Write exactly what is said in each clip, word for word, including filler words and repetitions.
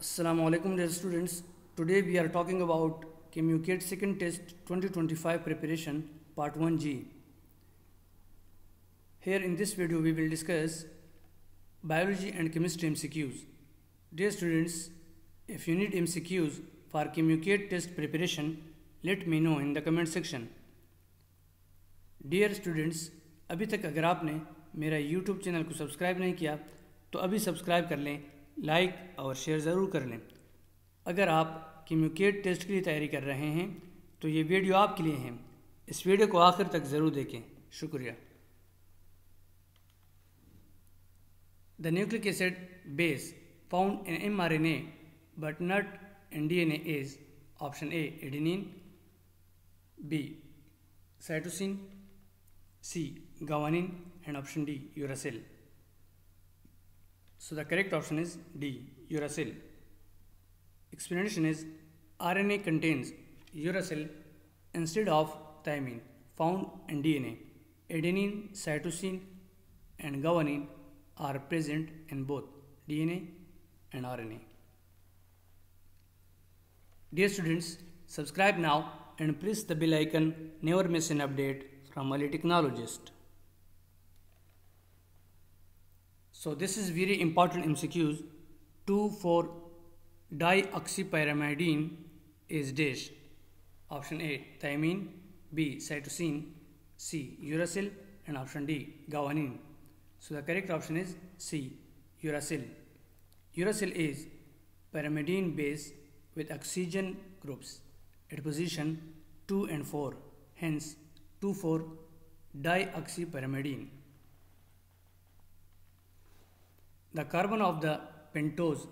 Assalamu alaikum dear students. Today we are talking about K M U CAT second test twenty twenty-five preparation part one G. Here in this video we will discuss biology and chemistry M C Qs. Dear students, if you need M C Qs for K M U CAT test preparation, let me know in the comment section. Dear students, अभी तक अगर आपने मेरा YouTube channel को subscribe नहीं किया तो अभी सब्सक्राइब कर लें, लाइक और शेयर ज़रूर कर लें। अगर आप K M U CAT test के लिए तैयारी कर रहे हैं तो ये वीडियो आपके लिए है। इस वीडियो को आखिर तक ज़रूर देखें। शुक्रिया। The nucleic acid base found in m R N A but not in D N A is option A adenine, B cytosine, C guanine and option D uracil. So the correct option is D, uracil. Explanation is R N A contains uracil instead of thymine found in D N A. Adenine, cytosine and guanine are present in both D N A and R N A. Dear students, subscribe now and press the bell icon. Never miss an update from Ali Technologist. So this is very important M C Qs. two four dioxypyrimidine is dash. Option A thymine, B cytosine, C uracil and option D guanine. So the correct option is C uracil. Uracil is pyrimidine base with oxygen groups at position two and four, hence two four dioxypyrimidine. The carbon of the pentose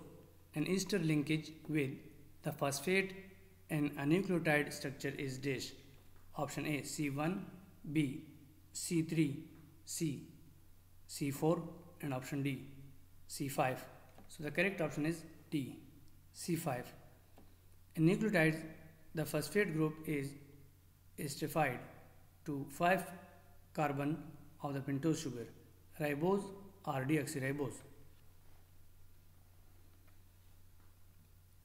and ester linkage with the phosphate and a nucleotide structure is dash. Option A C one, B C three, C C four and option D C five. So the correct option is D C five. In nucleotides, the phosphate group is esterified to five carbon of the pentose sugar, ribose or deoxyribose.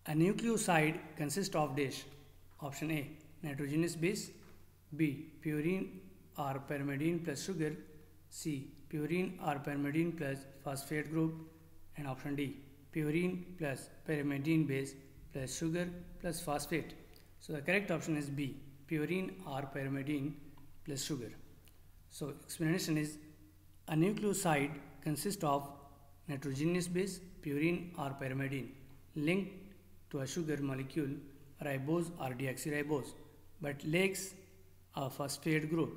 A nucleoside consists of dash. Option A nitrogenous base, B purine or pyrimidine plus sugar, C purine or pyrimidine plus phosphate group and option D purine plus pyrimidine base plus sugar plus phosphate. So the correct option is B purine or pyrimidine plus sugar. So explanation is a nucleoside consists of nitrogenous base, purine or pyrimidine linked to a sugar molecule, ribose or deoxyribose, but lacks a phosphate group.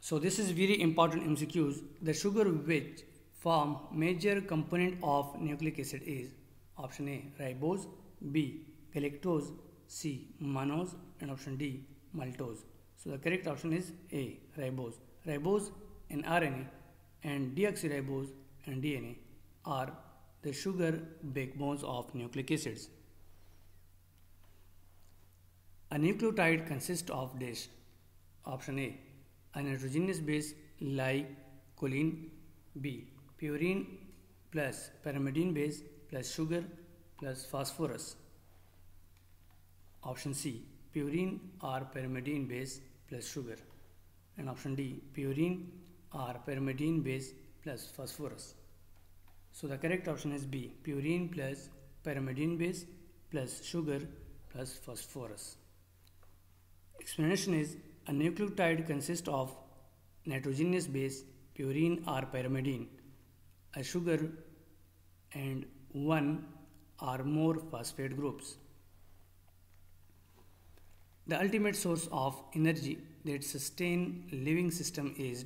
So this is very important M C Qs. The sugar which form major component of nucleic acid is option A ribose, B galactose, C mannose and option D maltose. So the correct option is A ribose. Ribose in R N A and deoxyribose and D N A are the sugar backbones of nucleic acids. A nucleotide consists of dash. Option A a nitrogenous base like choline, B purine plus pyrimidine base plus sugar plus phosphorus. Option C purine or pyrimidine base plus sugar and option D purine or pyrimidine base plus phosphorus. So the correct option is B purine plus pyrimidine base plus sugar plus phosphorus. Explanation is a nucleotide consists of nitrogenous base, purine or pyrimidine, a sugar and one or more phosphate groups. The ultimate source of energy that sustains living system is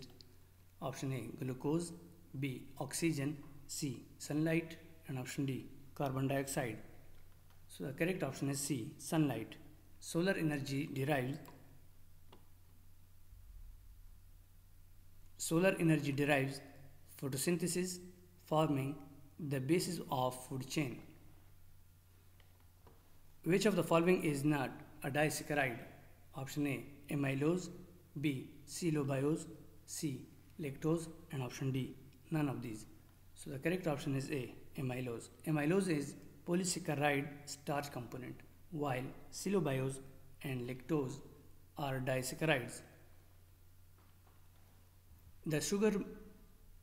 option A glucose, B oxygen, C sunlight and option D carbon dioxide. So the correct option is C sunlight. Solar energy derived solar energy derives photosynthesis, forming the basis of food chain. Which of the following is not a disaccharide? Option A amylose, B celobiose, C lactose and option D none of these. So the correct option is A, amylose. Amylose is polysaccharide starch component, while cellulose and lactose are disaccharides. The sugar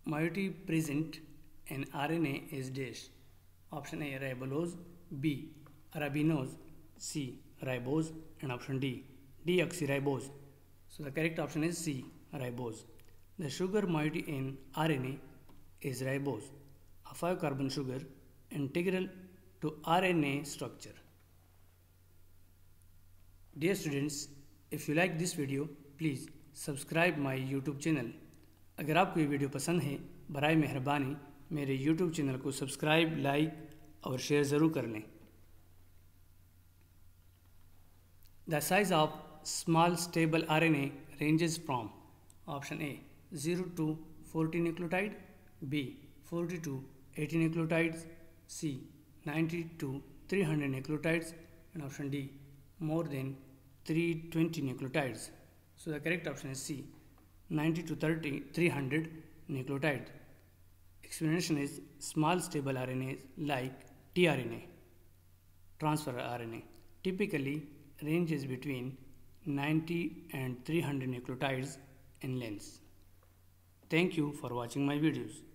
moiety present in R N A is dash. Option A, ribulose, B, arabinose, C, ribose, and option D, deoxyribose. So the correct option is C, ribose. The sugar moiety in R N A is ribose, a five carbon sugar integral to R N A structure. Dear students, if you like this video, please subscribe my YouTube channel. अगर आपको ये video पसंद है, बराए मेहरबानी मेरे YouTube channel को subscribe, like और शेयर ज़रूर कर लें. The size of small stable R N A ranges from option A, zero to fourteen nucleotide, B, forty to eighty nucleotides, C, ninety to three hundred nucleotides, and option D, more than three hundred twenty nucleotides. So the correct option is C, ninety to three hundred nucleotides. Explanation is small stable R N As like tRNA, transfer R N A, typically ranges between ninety and three hundred nucleotides in length. Thank you for watching my videos.